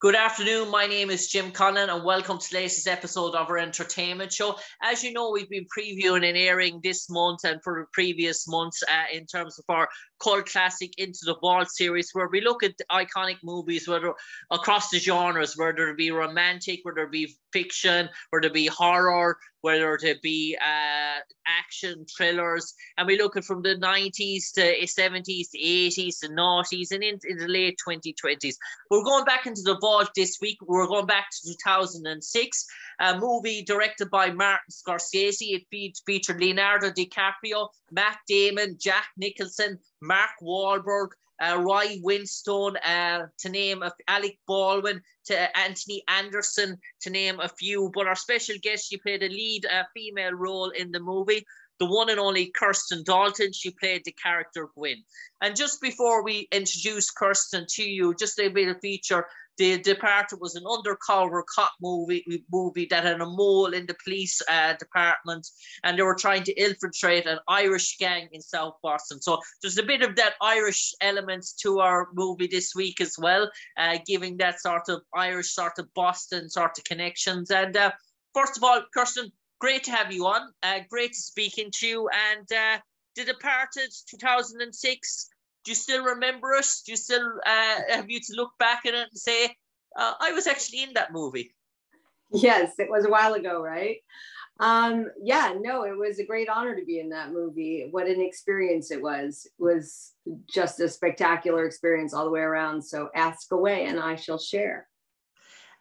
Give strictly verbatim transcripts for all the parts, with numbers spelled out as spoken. Good afternoon, my name is Jim Conlan and welcome to the latest episode of our entertainment show. As you know, we've been previewing and airing this month and for the previous months uh, in terms of our cult classic Into the Vault series, where we look at iconic movies whether across the genres, whether it be romantic, whether it be fiction, whether it be horror, whether it be uh, action, thrillers, and we look at from the nineties to seventies to eighties to noughties and into the late twenty twenties. We're going back into the vault this week. We're going back to two thousand six, a movie directed by Martin Scorsese. It featured Leonardo DiCaprio, Matt Damon, Jack Nicholson, Mark Wahlberg, Uh, Ray Winstone, uh, to name a, Alec Baldwin, to uh, Anthony Anderson, to name a few. But our special guest, she played a lead uh, female role in the movie, the one and only Kristen Dalton. She played the character Gwen. And just before we introduce Kristen to you, just a bit of feature. The Departed was an undercover cop movie movie that had a mole in the police uh, department, and they were trying to infiltrate an Irish gang in South Boston. So there's a bit of that Irish element to our movie this week as well, uh, giving that sort of Irish, sort of Boston sort of connections. And uh, first of all, Kristen, great to have you on. Uh, great to speaking to you. And uh, The Departed, two thousand six. Do you still remember it? Do you still uh, have you to look back at it and say, uh, I was actually in that movie? Yes, it was a while ago, right? Um, yeah, no, it was a great honor to be in that movie. What an experience it was. It was just a spectacular experience all the way around. So ask away and I shall share.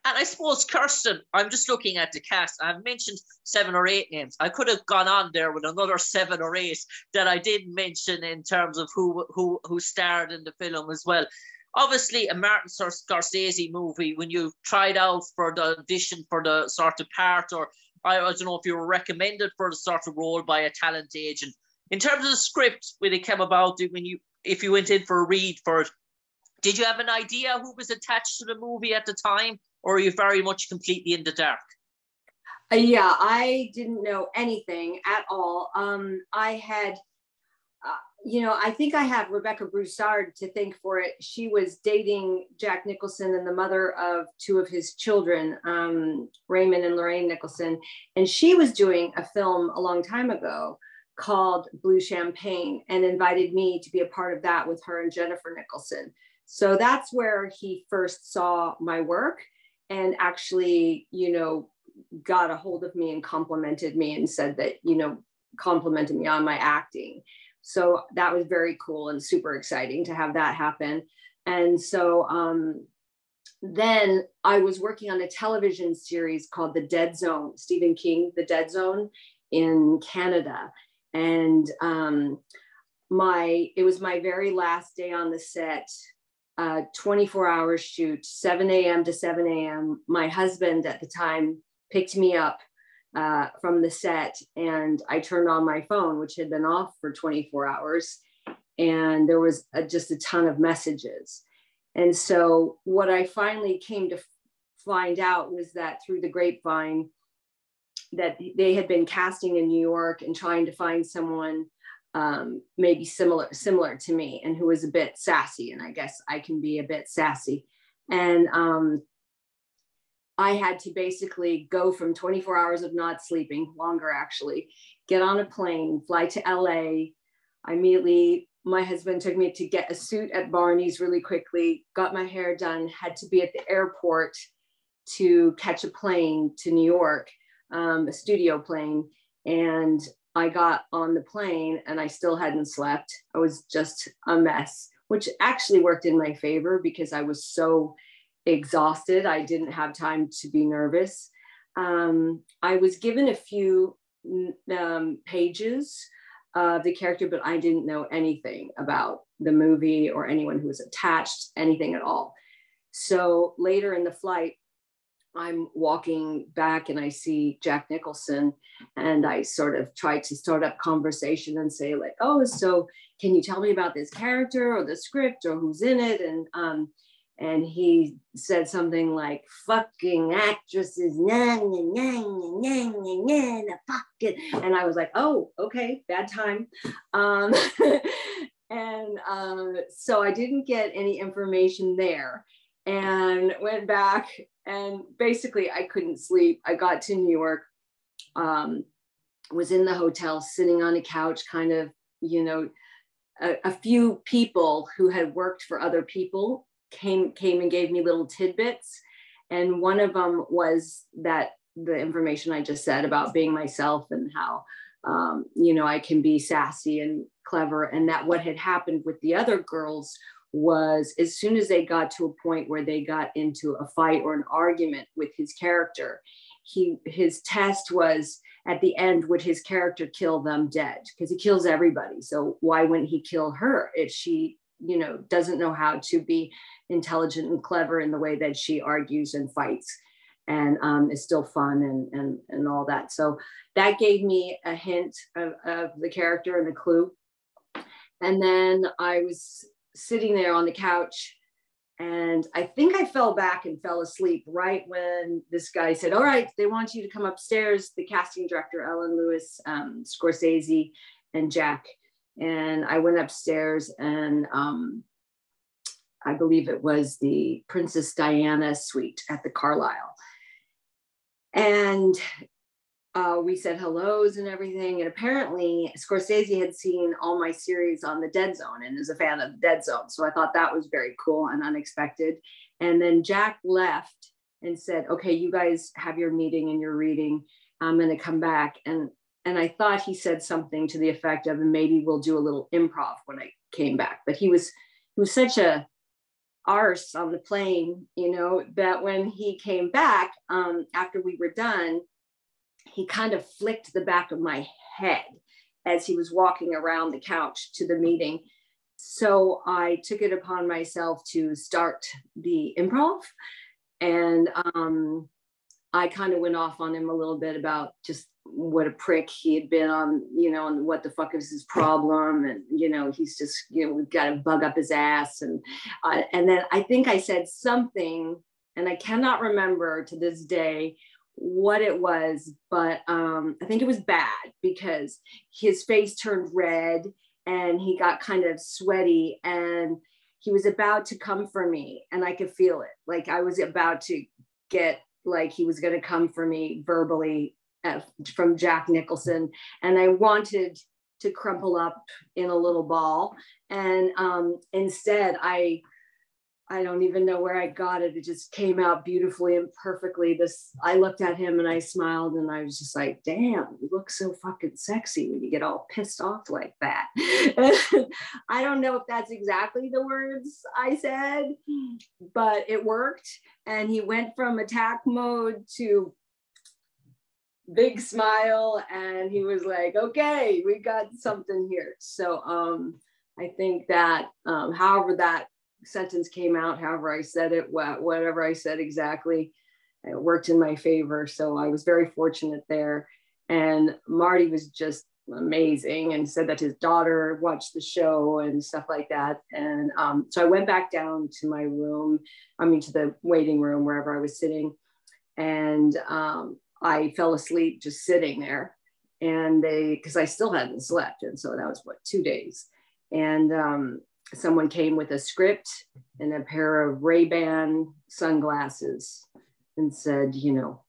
And I suppose, Kristen, I'm just looking at the cast. I've mentioned seven or eight names. I could have gone on there with another seven or eight that I didn't mention in terms of who who who starred in the film as well. Obviously, a Martin Scorsese movie, when you tried out for the audition for the sort of part, or I don't know if you were recommended for the sort of role by a talent agent. In terms of the script, when it came about, when you if you went in for a read for it, did you have an idea who was attached to the movie at the time? Or are you very much completely in the dark? Uh, yeah, I didn't know anything at all. Um, I had, uh, you know, I think I have Rebecca Broussard to thank for it. She was dating Jack Nicholson and the mother of two of his children, um, Raymond and Lorraine Nicholson. And she was doing a film a long time ago called Blue Champagne and invited me to be a part of that with her and Jennifer Nicholson. So that's where he first saw my work. And actually, you know, got a hold of me and complimented me and said that, you know, complimented me on my acting. So that was very cool and super exciting to have that happen. And so um, then I was working on a television series called The Dead Zone, Stephen King, The Dead Zone in Canada. And um, my it was my very last day on the set. Uh, twenty-four hour shoot, seven a m to seven a m My husband at the time picked me up uh, from the set and I turned on my phone, which had been off for twenty-four hours. And there was a, just a ton of messages. And so what I finally came to find out was that through the grapevine that they had been casting in New York and trying to find someone Um, maybe similar similar to me and who was a bit sassy, and I guess I can be a bit sassy. And um, I had to basically go from twenty-four hours of not sleeping, longer actually, get on a plane, fly to L A. I immediately, my husband took me to get a suit at Barney's really quickly, got my hair done, had to be at the airport to catch a plane to New York, um, a studio plane. And I got on the plane and I still hadn't slept. I was just a mess, which actually worked in my favor because I was so exhausted. I didn't have time to be nervous. Um, I was given a few um, pages of the character, but I didn't know anything about the movie or anyone who was attached, anything at all. So later in the flight, I'm walking back and I see Jack Nicholson and I sort of try to start up conversation and say like, oh, so can you tell me about this character or the script or who's in it? And um, and he said something like, fucking actresses, nah, nah, nah, nah, nah, nah, nah, fuck it. And I was like, oh, okay, bad time. Um, and um, so I didn't get any information there. and went back, and basically I couldn't sleep. I got to New York, um, was in the hotel sitting on a couch, kind of, you know, a, a few people who had worked for other people came, came and gave me little tidbits. And one of them was that the information I just said about being myself and how, um, you know, I can be sassy and clever, and that what had happened with the other girls was as soon as they got to a point where they got into a fight or an argument with his character, he his test was at the end, would his character kill them dead? Because he kills everybody. So why wouldn't he kill her if she, you know, doesn't know how to be intelligent and clever in the way that she argues and fights and um, is still fun and, and, and all that. So that gave me a hint of, of the character and the clue. And then I was sitting there on the couch, and I think I fell back and fell asleep right when this guy said, all right, they want you to come upstairs, the casting director, Ellen Lewis, um, Scorsese, and Jack. And I went upstairs, and um, I believe it was the Princess Diana suite at the Carlyle. And uh, we said hellos and everything. And apparently Scorsese had seen all my series on The Dead Zone and is a fan of The Dead Zone. So I thought that was very cool and unexpected. And then Jack left and said, okay, you guys have your meeting and your reading. I'm going to come back. And And I thought he said something to the effect of, and maybe we'll do a little improv when I came back. But he was he was such a arse on the plane, you know, that when he came back, um, after we were done, he kind of flicked the back of my head as he was walking around the couch to the meeting. So I took it upon myself to start the improv. And um, I kind of went off on him a little bit about just what a prick he had been on, you know, and what the fuck is his problem, and you know, he's just, you know, we've got to bug up his ass, and uh, and then I think I said something, and I cannot remember to this day what it was, but um, I think it was bad because his face turned red and he got kind of sweaty and he was about to come for me, and I could feel it, like I was about to get, like he was going to come for me verbally from Jack Nicholson, and I wanted to crumple up in a little ball, and um, instead I I don't even know where I got it, it just came out beautifully and perfectly. This I looked at him and I smiled, and I was just like, damn, you look so fucking sexy when you get all pissed off like that. I don't know if that's exactly the words I said, but it worked, and he went from attack mode to big smile, and he was like, okay, we got something here. So um I think that um however that sentence came out, however I said it, whatever I said exactly, it worked in my favor. So I was very fortunate there, and Marty was just amazing and said that his daughter watched the show and stuff like that. And um so I went back down to my room, I mean to the waiting room wherever I was sitting, and um I fell asleep just sitting there, and they, because I still hadn't slept. And so that was what, two days. And um, someone came with a script and a pair of Ray-Ban sunglasses and said, you know,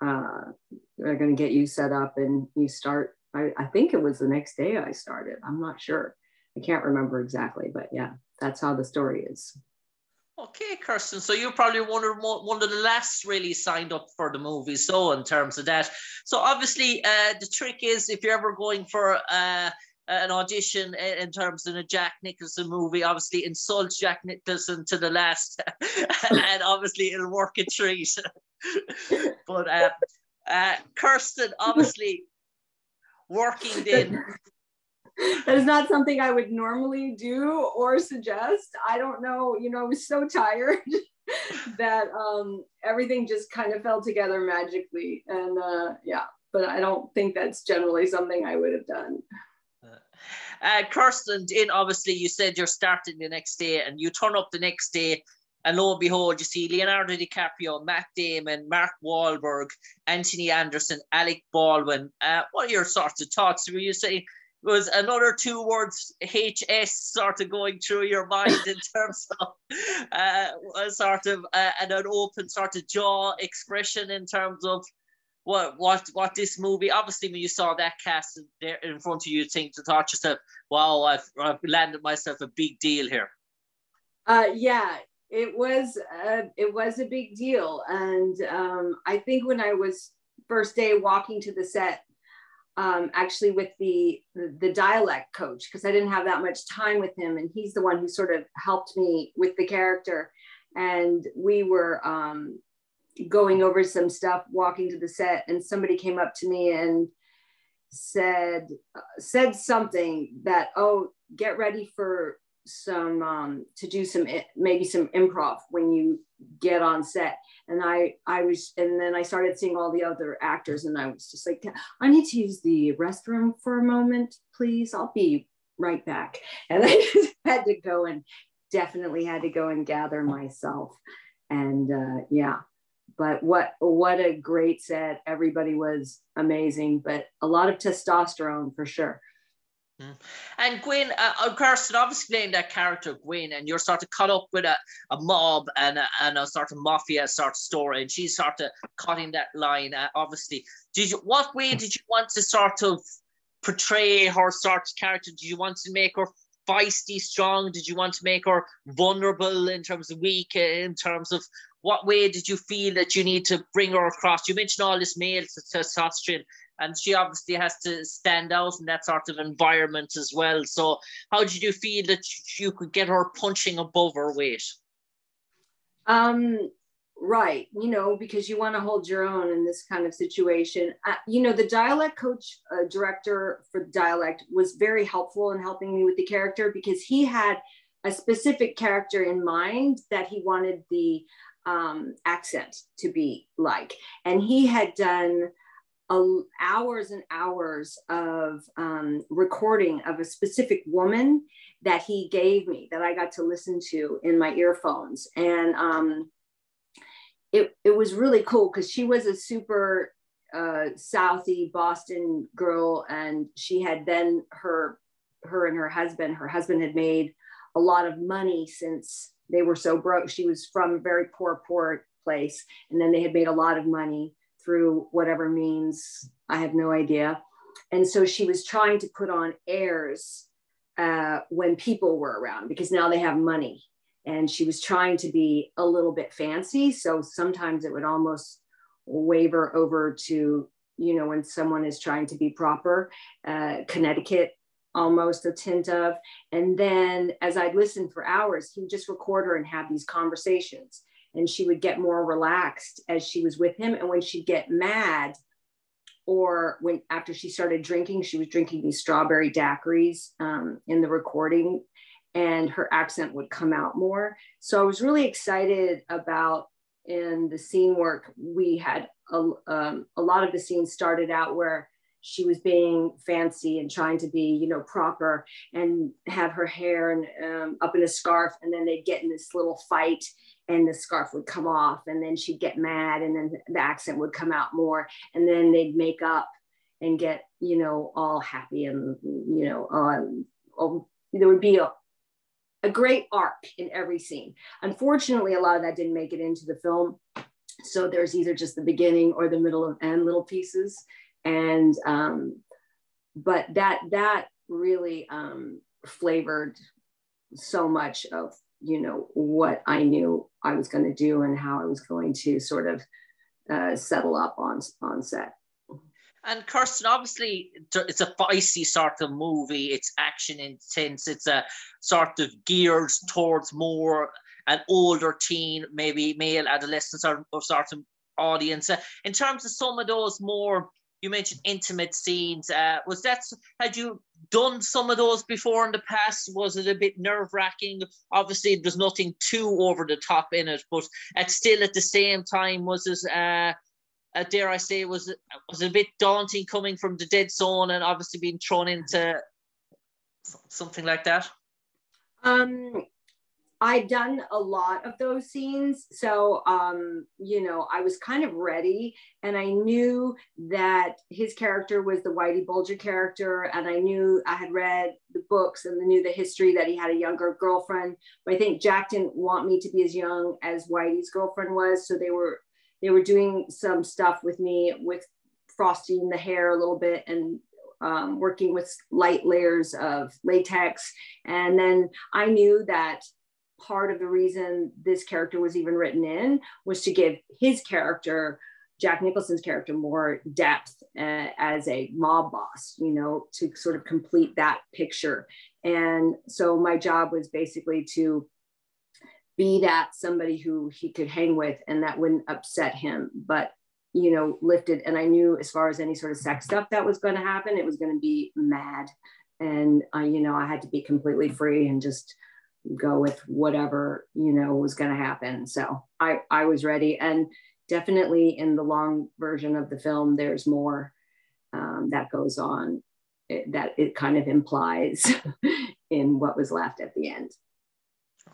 uh, they're going to get you set up and you start. I, I think it was the next day I started. I'm not sure. I can't remember exactly, but yeah, that's how the story is. Okay, Kirsten, so you're probably one of, one of the last really signed up for the movie, so in terms of that. So obviously uh, the trick is if you're ever going for uh, an audition in terms of a Jack Nicholson movie, obviously insult Jack Nicholson to the last and obviously it'll work a treat. But uh, uh, Kirsten, obviously working in... That is not something I would normally do or suggest. I don't know, you know, I was so tired that um, everything just kind of fell together magically. And uh, yeah, but I don't think that's generally something I would have done. Uh, Kirsten, in obviously you said you're starting the next day, and you turn up the next day, and lo and behold, you see Leonardo DiCaprio, Matt Damon, Mark Wahlberg, Anthony Anderson, Alec Baldwin. Uh, what are your sorts of thoughts? Were you saying, was another two words, H S, sort of going through your mind in terms of uh, sort of uh, and an open sort of jaw expression in terms of what what what this movie. Obviously, when you saw that cast there in front of you, you think to thought yourself, "Wow, I've, I've landed myself a big deal here." Uh, yeah, it was a, it was a big deal, and um, I think when I was first day walking to the set. Um, actually with the, the, the dialect coach, because I didn't have that much time with him. And he's the one who sort of helped me with the character. And we were um, going over some stuff, walking to the set, and somebody came up to me and said, uh, said something that, oh, get ready for some, um, to do some, maybe some improv when you get on set. And I, I was, and then I started seeing all the other actors, and I was just like, I need to use the restroom for a moment, please. I'll be right back. And I just had to go and definitely had to go and gather myself. And uh, yeah, but what, what a great set. Everybody was amazing, but a lot of testosterone for sure. And Gwen, uh, Kirsten, obviously playing that character, Gwen, and you're sort of caught up with a, a mob and a, and a sort of mafia sort of story, and she's sort of caught in that line, uh, obviously. Did you, what way did you want to sort of portray her sort of character? Did you want to make her feisty, strong? Did you want to make her vulnerable in terms of weak, in terms of what way did you feel that you need to bring her across? You mentioned all this male testosterone, and she obviously has to stand out in that sort of environment as well. So how did you feel that you could get her punching above her weight? Um, right, you know, because you want to hold your own in this kind of situation. Uh, you know, the dialect coach uh, director for dialect was very helpful in helping me with the character, because he had a specific character in mind that he wanted the um, accent to be like. And he had done... Uh, hours and hours of um, recording of a specific woman that he gave me that I got to listen to in my earphones. And um, it, it was really cool because she was a super uh, Southie Boston girl, and she had then her, her and her husband, her husband had made a lot of money since they were so broke. She was from a very poor, poor place, and then they had made a lot of money through whatever means, I have no idea. And so she was trying to put on airs uh, when people were around, because now they have money. And she was trying to be a little bit fancy. So sometimes it would almost waver over to, you know, when someone is trying to be proper, uh, Connecticut, almost a tint of. And then as I'd listen for hours, he would just record her and have these conversations. And she would get more relaxed as she was with him. And when she'd get mad, or when after she started drinking, she was drinking these strawberry daiquiris um, in the recording, and her accent would come out more. So I was really excited about in the scene work. We had a, um, a lot of the scenes started out where she was being fancy and trying to be, you know, proper, and had her hair and um, up in a scarf. And then they'd get in this little fight, and the scarf would come off, and then she'd get mad, and then the accent would come out more, and then they'd make up and get, you know, all happy, and, you know, um, um, there would be a, a great arc in every scene. Unfortunately, a lot of that didn't make it into the film. So there's either just the beginning or the middle of, and little pieces. And, um, but that, that really um, flavored so much of, you know, what I knew I was going to do and how I was going to sort of uh, settle up on, on set. And Kirsten, obviously, it's a feisty sort of movie. It's action intense. It's a sort of geared towards more an older teen, maybe male adolescents or, or sort of audience. Uh, in terms of some of those more, you mentioned intimate scenes. Uh, was that, had you done some of those before in the past? Was it a bit nerve-wracking? Obviously, there's nothing too over the top in it, but it's still at the same time, was it, uh, uh, dare I say, was it, was it a bit daunting coming from the Dead Zone and obviously being thrown into something like that? Um, I'd done a lot of those scenes. So, um, you know, I was kind of ready, and I knew that his character was the Whitey Bulger character. And I knew I had read the books and knew the history that he had a younger girlfriend, but I think Jack didn't want me to be as young as Whitey's girlfriend was. So they were, they were doing some stuff with me with frosting the hair a little bit and um, working with light layers of latex. And then I knew that part of the reason this character was even written in was to give his character, Jack Nicholson's character, more depth uh, as a mob boss, you know, to sort of complete that picture. And so my job was basically to be that somebody who he could hang with and that wouldn't upset him, but, you know, lifted. And I knew as far as any sort of sex stuff that was going to happen, it was going to be mad. And, uh, you know, I had to be completely free and just go with whatever, you know, was going to happen. So I, I was ready. And definitely in the long version of the film, there's more um, that goes on it, that it kind of implies in what was left at the end.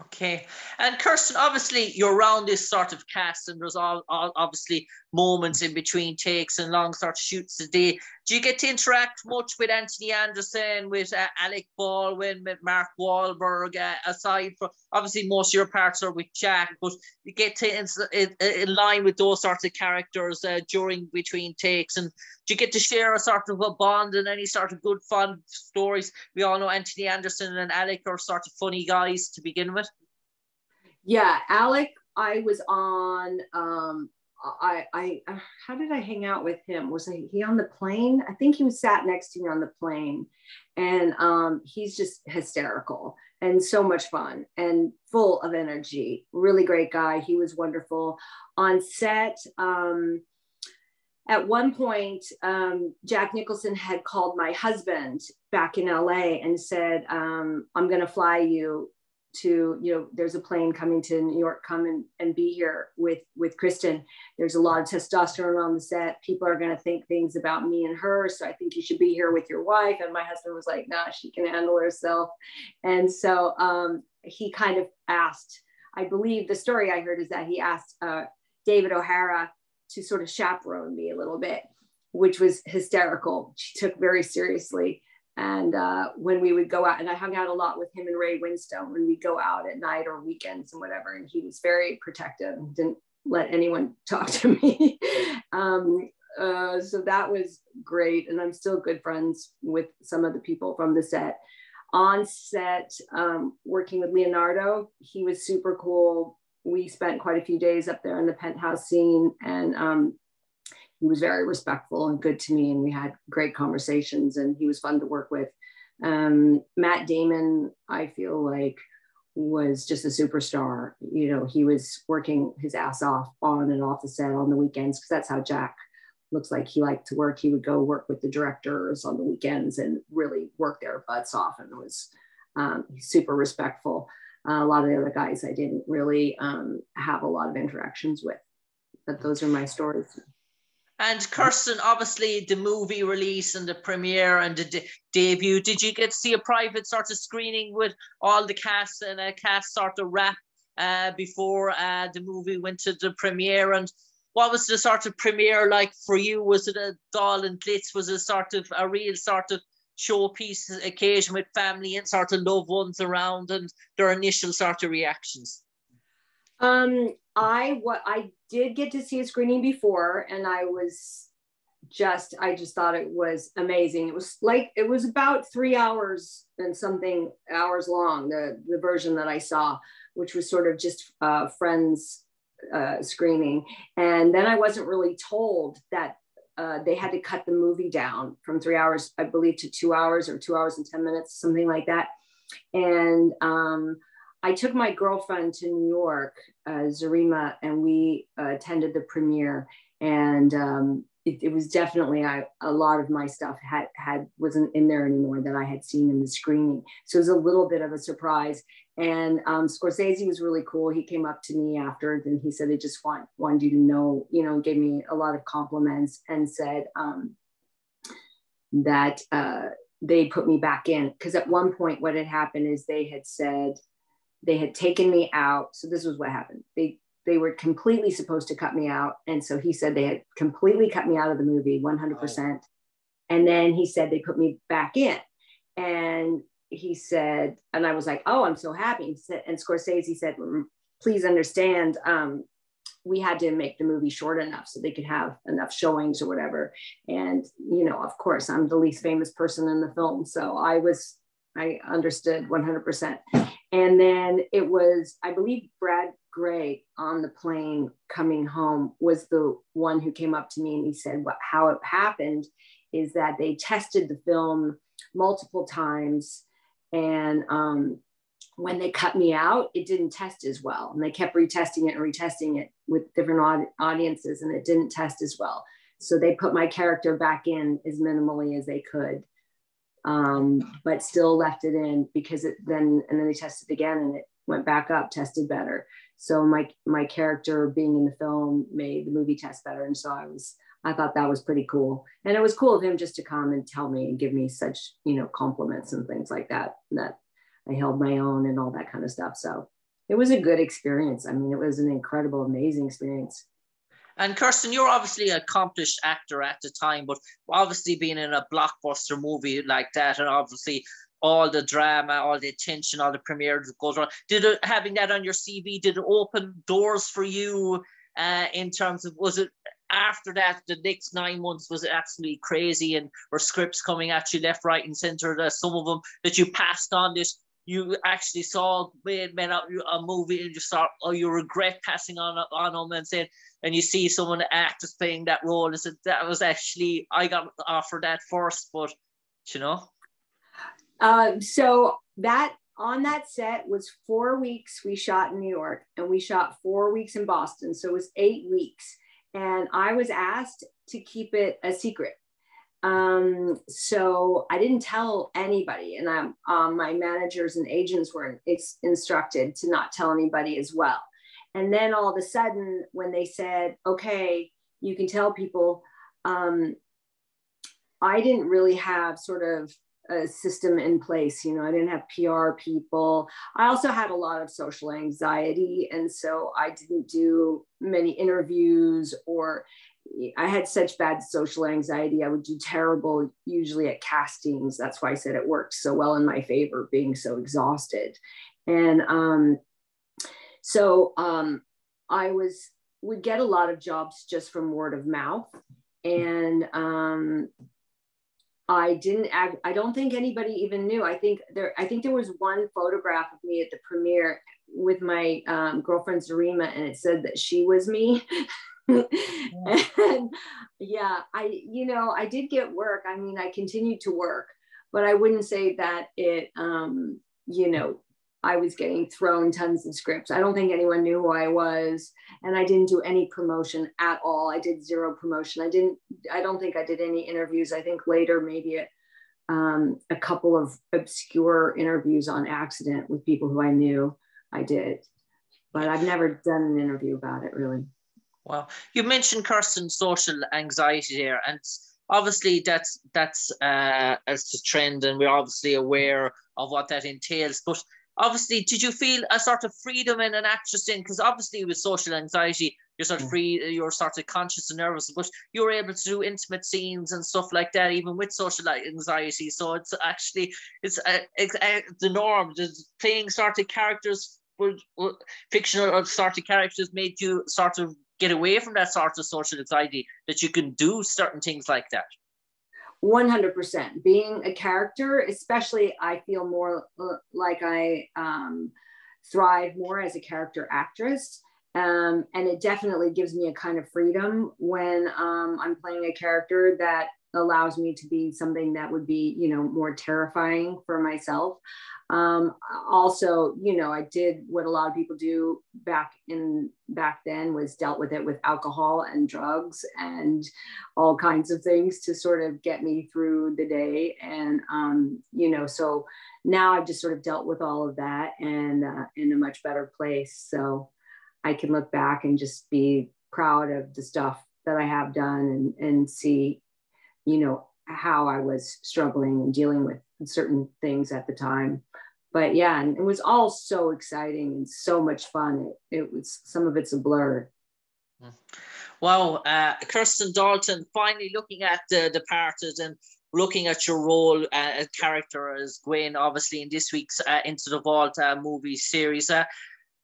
Okay. And Kirsten, obviously you're around this sort of cast and there's all, all obviously moments in between takes and long sort of shoots a day. Do you get to interact much with Anthony Anderson, with uh, Alec Baldwin, with Mark Wahlberg, uh, aside from obviously most of your parts are with Jack, but you get to in, in, in line with those sorts of characters uh, during between takes, and do you get to share a sort of a bond and any sort of good fun stories? We all know Anthony Anderson and Alec are sort of funny guys to begin with. Yeah, Alec, I was on, um, I, I, how did I hang out with him? Was he on the plane? I think he was sat next to me on the plane, and um, he's just hysterical and so much fun and full of energy. Really great guy. He was wonderful on set. Um, At one point, um, Jack Nicholson had called my husband back in L A and said, um, I'm going to fly you to, you know, there's a plane coming to New York, come and, and be here with, with Kristen. There's a lot of testosterone on the set. People are going to think things about me and her. So I think you should be here with your wife. And my husband was like, nah, she can handle herself. And so um, he kind of asked, I believe the story I heard is that he asked uh, David O'Hara to sort of chaperone me a little bit, which was hysterical. She took very seriously. And uh, when we would go out, and I hung out a lot with him and Ray Winstone when we go out at night or weekends and whatever, and he was very protective and didn't let anyone talk to me. um, uh, so that was great. And I'm still good friends with some of the people from the set. On set, um, working with Leonardo, he was super cool. We spent quite a few days up there in the penthouse scene, and um, he was very respectful and good to me, and we had great conversations, and he was fun to work with. Um, Matt Damon, I feel like, was just a superstar. You know, he was working his ass off on and off the set on the weekends, because that's how Jack looks like he liked to work. He would go work with the directors on the weekends and really work their butts off, and was um, super respectful. Uh, a lot of the other guys I didn't really um, have a lot of interactions with, but those are my stories. And Kirsten, obviously the movie release and the premiere and the de debut, did you get to see a private sort of screening with all the cast and a cast sort of wrap uh, before uh, the movie went to the premiere? And what was the sort of premiere like for you? Was it a doll and glitz? Was it sort of a real sort of showpiece occasion with family and sort of loved ones around, and their initial sort of reactions? Um, I what I did get to see a screening before, and I was just I just thought it was amazing. It was like it was about three hours and something hours long. The the version that I saw, which was sort of just uh, friends uh, screening, and then I wasn't really told that. Uh, they had to cut the movie down from three hours, I believe, to two hours or two hours and ten minutes, something like that. And um, I took my girlfriend to New York, uh, Zarima, and we uh, attended the premiere. And um, it, it was definitely I, a lot of my stuff had had wasn't in there anymore that I had seen in the screening. So it was a little bit of a surprise. And um, Scorsese was really cool. He came up to me after, and he said, "I just want wanted you to know," you know, gave me a lot of compliments and said um, that uh, they put me back in, because at one point, what had happened is they had said They had taken me out. So this was what happened. They they were completely supposed to cut me out. And so he said they had completely cut me out of the movie, one hundred percent. Wow. And then he said they put me back in. And he said, and I was like, oh, I'm so happy. He said, and Scorsese said, please understand, um, we had to make the movie short enough so they could have enough showings or whatever. And, you know, of course, I'm the least famous person in the film. So I was, I understood one hundred percent. And then it was, I believe, Brad Grey on the plane coming home was the one who came up to me and he said, what, how it happened is that they tested the film multiple times. And um, when they cut me out, it didn't test as well. And they kept retesting it and retesting it with different aud audiences and it didn't test as well. So they put my character back in as minimally as they could, um, but still left it in because it then, and then they tested again and it went back up, tested better. So my, my character being in the film made the movie test better. And so I was, I thought that was pretty cool. And it was cool of him just to come and tell me and give me such, you know, compliments and things like that, that I held my own and all that kind of stuff. So it was a good experience. I mean, it was an incredible, amazing experience. And Kirsten, you're obviously an accomplished actor at the time, but obviously being in a blockbuster movie like that, and obviously all the drama, all the attention, all the premiere that goes on, did it, having that on your C V, did it open doors for you uh, in terms of, was it, after that, the next nine months was absolutely crazy, and were scripts coming at you left, right, and centre. That some of them that you passed on, that you actually saw made men out a movie, and you saw, oh, you regret passing on on them, and saying, and you see someone actors playing that role, and said that was actually I got offered that first, but you know. Um. So that on that set was four weeks. We shot in New York, and we shot four weeks in Boston, so it was eight weeks. And I was asked to keep it a secret. Um, so I didn't tell anybody. And I, um, my managers and agents were instructed to not tell anybody as well. And then all of a sudden, when they said, okay, you can tell people, um, I didn't really have sort of a system in place. You know, I didn't have P R people. I also had a lot of social anxiety. And so I didn't do many interviews, or I had such bad social anxiety. I would do terrible usually at castings. That's why I said it worked so well in my favor, being so exhausted. And um, so um, I was, would get a lot of jobs just from word of mouth. And um, I didn't, I, I don't think anybody even knew. I think there, I think there was one photograph of me at the premiere with my um, girlfriend Zarima, and it said that she was me. Yeah. And yeah, I, you know, I did get work. I mean, I continued to work, but I wouldn't say that it, um, you know, I was getting thrown tons of scripts. I don't think anyone knew who I was, and I didn't do any promotion at all. I did zero promotion. I didn't, I don't think I did any interviews. I think later, maybe a, um, a couple of obscure interviews on accident with people who I knew I did, but I've never done an interview about it really. Well, you mentioned, Kirsten, social anxiety here, and obviously that's, that's, uh, that's the trend, and we're obviously aware of what that entails, but obviously, did you feel a sort of freedom in an actress in? Because obviously with social anxiety, you're sort of free, you're sort of conscious and nervous, but you were able to do intimate scenes and stuff like that, even with social anxiety. So it's actually, it's, uh, it's uh, the norm. Just playing sort of characters, were, were, fictional sort of characters made you sort of get away from that sort of social anxiety, that you can do certain things like that. one hundred percent. Being a character, especially, I feel more like I um, thrive more as a character actress. Um, and it definitely gives me a kind of freedom when um, I'm playing a character that allows me to be something that would be, you know, more terrifying for myself. Um, also, you know, I did what a lot of people do back in back then was dealt with it with alcohol and drugs and all kinds of things to sort of get me through the day. And, um, you know, so now I've just sort of dealt with all of that and uh, in a much better place. So I can look back and just be proud of the stuff that I have done and, and see, you know, how I was struggling and dealing with certain things at the time. but yeah, and it was all so exciting and so much fun. It, it was, some of it's a blur. Wow. Uh, Kristen Dalton, finally looking at The Departed and looking at your role and uh, character as Gwen, obviously in this week's uh, Into the Vault uh, movie series. Uh,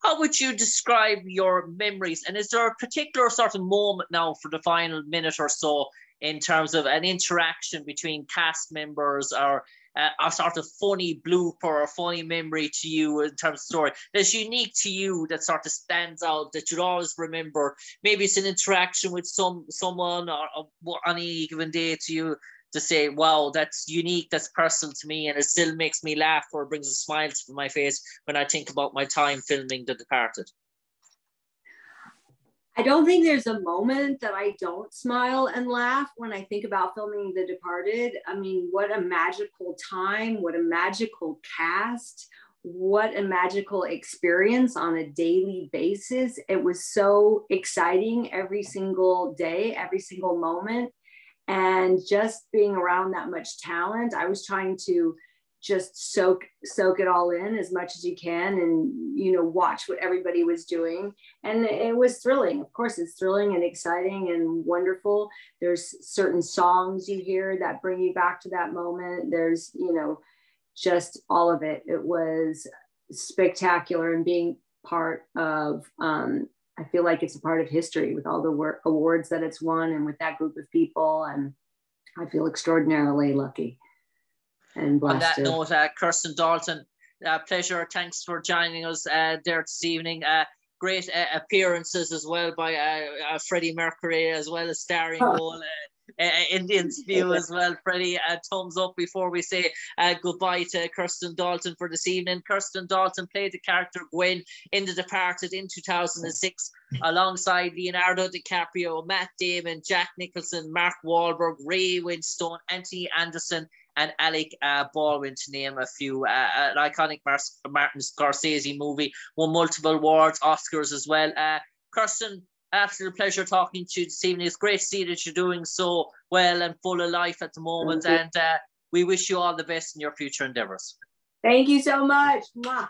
how would you describe your memories? And is there a particular sort of moment now for the final minute or so in terms of an interaction between cast members, or uh, a sort of funny blooper or funny memory to you in terms of story that's unique to you, that sort of stands out, that you'd always remember? Maybe it's an interaction with some someone or, or on any given day to you to say, wow, that's unique, that's personal to me, and it still makes me laugh or brings a smile to my face when I think about my time filming The Departed. I don't think there's a moment that I don't smile and laugh when I think about filming The Departed. I mean, what a magical time, what a magical cast, what a magical experience on a daily basis. It was so exciting every single day, every single moment. And just being around that much talent, I was trying to just soak soak it all in as much as you can, and you know, watch what everybody was doing. And it was thrilling. Of course, it's thrilling and exciting and wonderful. There's certain songs you hear that bring you back to that moment. There's, you know, just all of it. It was spectacular, and being part of, um, I feel like it's a part of history with all the work, awards that it's won, and with that group of people. And I feel extraordinarily lucky and blessed. On that note, uh, Kristen Dalton, uh, pleasure. Thanks for joining us uh, there this evening. Uh, great uh, appearances as well by uh, uh, Freddie Mercury, as well as starring role. Uh, Indian's view as well. Freddie, uh, thumbs up before we say uh, goodbye to Kristen Dalton for this evening. Kristen Dalton played the character Gwen in The Departed in two thousand six alongside Leonardo DiCaprio, Matt Damon, Jack Nicholson, Mark Wahlberg, Ray Winstone, Anthony Anderson, and Alec uh, Baldwin, to name a few. Uh, an iconic Mar Martin Scorsese movie, won multiple awards, Oscars as well. Uh, Kristen, absolute pleasure talking to you this evening. It's great to see that you're doing so well and full of life at the moment. And uh, we wish you all the best in your future endeavours. Thank you so much. Mwah.